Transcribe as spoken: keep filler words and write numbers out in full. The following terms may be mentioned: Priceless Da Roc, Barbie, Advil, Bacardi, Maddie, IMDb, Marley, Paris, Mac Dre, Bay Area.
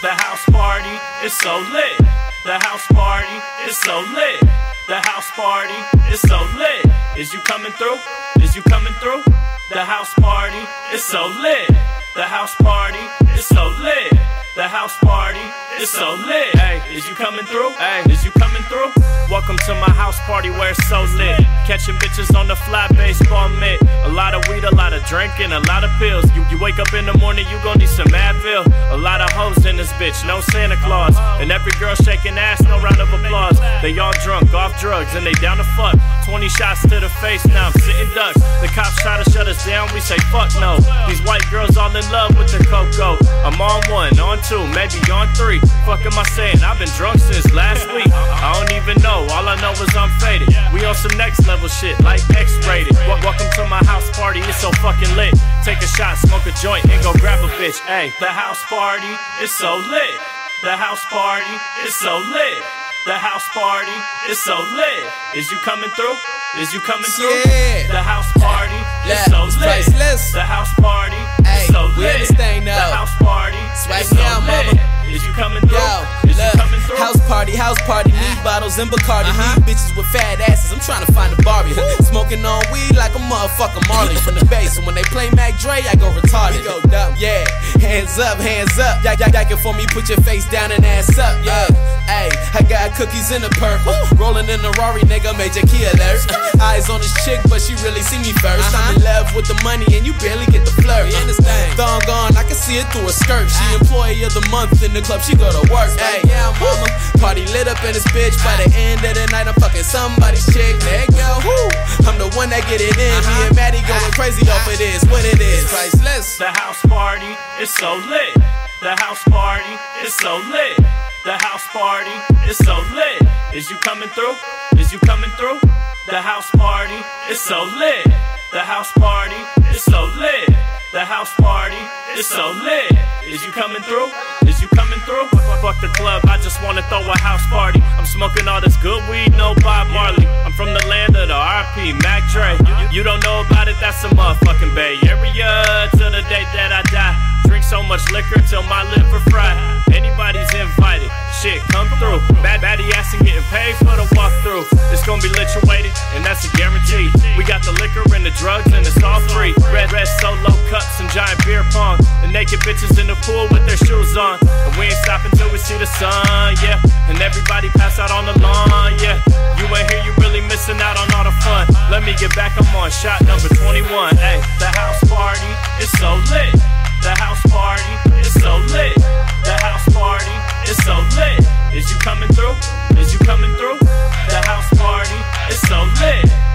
The house party is so lit. The house party is so lit. The house party is so lit. Is you coming through? Is you coming through? The house party is so lit. The house party is so lit. The house party is so lit. Hey, is you coming through? Hey, is you coming through? Welcome to my house party where it's so lit. Catching bitches on the fly baseball mitt. A lot of weed, a lot of drinking, a lot of pills. You, you wake up in the morning, you gon' need some Advil. A lot of hoes in this bitch, no Santa Claus. And every girl shaking ass, no round of applause. They all drunk, off drugs, and they down to fuck. Twenty shots to the face, now I'm sitting ducks. The cops try to shut us down, we say fuck no. These white girls all in love with the cocoa. I'm on one, on two, maybe on three. Fuck am I saying? I've been drunk since last week. I don't even know, all I know is I'm faded. We on some next level shit like X-rated. Welcome to my house party, it's so fucking lit. Take a shot, smoke a joint, and go grab a bitch. Ay, the house party is so lit. The house party is so lit. The house party is so lit. Is you coming through? Is you coming through? Yeah. The house party is so lit. The house party is so lit. The house party is so lit. Is you coming through? House party, house party, need bottles and Bacardi. These bitches with fat asses, I'm tryna find a Barbie. Smoking on weed like a motherfucker Marley from the base. So when they play Mac Dre, I go retarded. We go dumb, yeah. Hands up, hands up. Y'all yak it for me, put your face down and ass up, yeah. Ayy, I got cookies in the purple. Rolling in the Rari, nigga, major key alert. Eyes on this chick, but she really see me first. I'm in love with the money and you barely get the flirt. Thong on, I can see it through a skirt. She employee of the month in the club, she go to work. Ayy, yeah, I'm mama. Party lit up in this bitch. By the end of the night, I'm fucking somebody's chick. There you go. Woo. I'm the one that get it in. Me and Maddie going crazy off of this. What it is? Priceless. The house party is so lit. The house party is so lit. The house party is so lit. Is you coming through? Is you coming through? The house party is so lit. The house party is so lit. The house party is so lit. Is you coming through? Is you coming through? Fuck the club, I just wanna throw a house party. I'm smoking all this good weed, no Bob Marley. I'm from the land of the R P, Mac Dre. You, you don't know about it, that's a motherfucking Bay Area. Till the day that I die, drink so much liquor till my liver fry. Anybody's invited, shit, come through. Bad Maddie ass and getting paid for the walkthrough. It's gonna be lituated, and that's a guarantee. We got the liquor and the drugs, and it's all free. Red, red solo cups and giant beer pong. The naked bitches in the pool with their shoes on. And we ain't stopping till we see the sun, yeah. And everybody pass out on the lawn, yeah. You ain't here, you really missing out on all the fun. Let me get back, I'm on shot number twenty-one, ayy. The house party is so lit. The house party is so lit. The house party is so lit. Is you coming through? Is you coming through? The house party is so lit.